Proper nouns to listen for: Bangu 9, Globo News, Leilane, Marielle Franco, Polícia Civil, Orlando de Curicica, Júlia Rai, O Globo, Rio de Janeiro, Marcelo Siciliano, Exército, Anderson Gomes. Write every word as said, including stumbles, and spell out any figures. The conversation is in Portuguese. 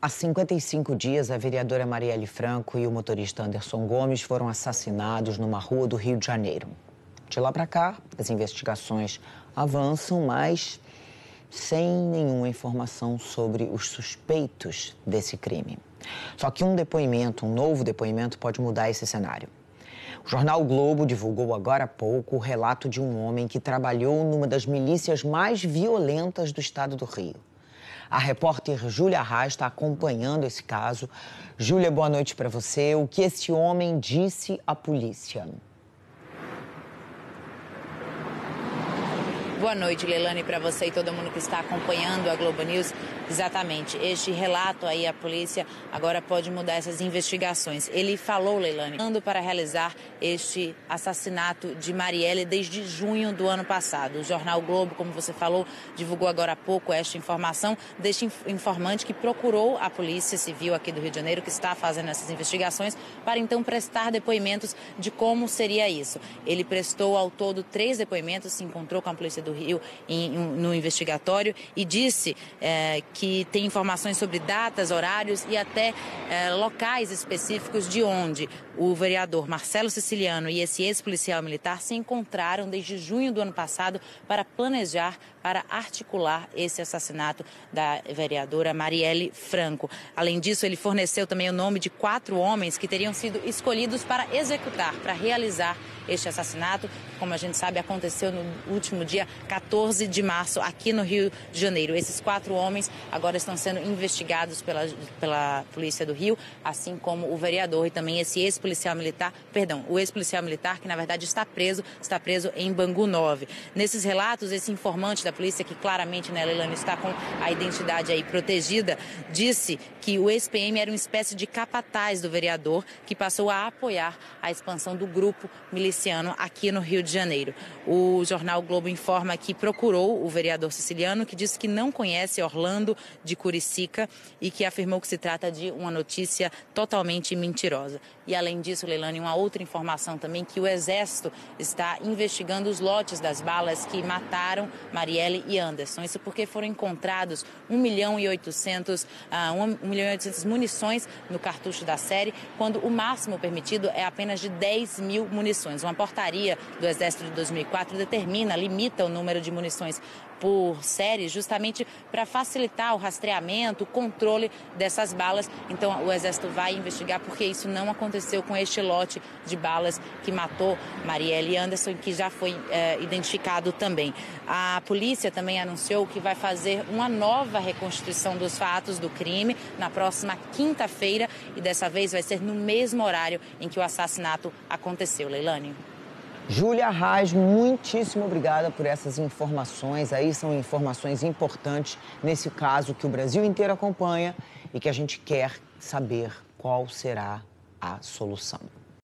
Há cinquenta e cinco dias, a vereadora Marielle Franco e o motorista Anderson Gomes foram assassinados numa rua do Rio de Janeiro. De lá para cá, as investigações avançam, mas sem nenhuma informação sobre os suspeitos desse crime. Só que um depoimento, um novo depoimento, pode mudar esse cenário. O jornal O Globo divulgou agora há pouco o relato de um homem que trabalhou numa das milícias mais violentas do estado do Rio. A repórter Júlia Rai está acompanhando esse caso. Júlia, boa noite para você. O que esse homem disse à polícia? Boa noite, Leilane, para você e todo mundo que está acompanhando a Globo News. Exatamente, este relato aí, a polícia agora pode mudar essas investigações. Ele falou, Leilane, ando para realizar este assassinato de Marielle desde junho do ano passado. O jornal Globo, como você falou, divulgou agora há pouco esta informação deste informante que procurou a Polícia Civil aqui do Rio de Janeiro, que está fazendo essas investigações, para então prestar depoimentos de como seria isso. Ele prestou ao todo três depoimentos, se encontrou com a Polícia do Rio em, no investigatório e disse é, que tem informações sobre datas, horários e até é, locais específicos de onde o vereador Marcelo Siciliano e esse ex-policial militar se encontraram desde junho do ano passado para planejar, para articular esse assassinato da vereadora Marielle Franco. Além disso, ele forneceu também o nome de quatro homens que teriam sido escolhidos para executar, para realizar este assassinato. Como a gente sabe, aconteceu no último dia quatorze de março, aqui no Rio de Janeiro. Esses quatro homens agora estão sendo investigados pela, pela Polícia do Rio, assim como o vereador e também esse ex-policial militar, perdão, o ex-policial militar que na verdade está preso, está preso em Bangu nove. Nesses relatos, esse informante da polícia, que claramente, né, Leilane, está com a identidade aí protegida, disse que o ex-P M era uma espécie de capataz do vereador que passou a apoiar a expansão do grupo miliciano aqui no Rio de Janeiro. O jornal Globo informa que procurou o vereador Siciliano, que disse que não conhece Orlando de Curicica e que afirmou que se trata de uma notícia totalmente mentirosa. E além disso, Leilane, uma outra informação também, que o Exército está investigando os lotes das balas que mataram Marielle e Anderson. Isso porque foram encontrados um milhão e oitocentos munições no cartucho da série, quando o máximo permitido é apenas de dez mil munições. Uma portaria do Exército de dois mil e quatro determina, limita o número de munições por série, justamente para facilitar o rastreamento, o controle dessas balas. Então o Exército vai investigar porque isso não aconteceu com este lote de balas que matou Marielle Anderson, que já foi é, identificado também. A polícia também anunciou que vai fazer uma nova reconstituição dos fatos do crime na próxima quinta-feira e dessa vez vai ser no mesmo horário em que o assassinato aconteceu, Leilane. Júlia Rais, muitíssimo obrigada por essas informações. Aí são informações importantes nesse caso que o Brasil inteiro acompanha e que a gente quer saber qual será a solução.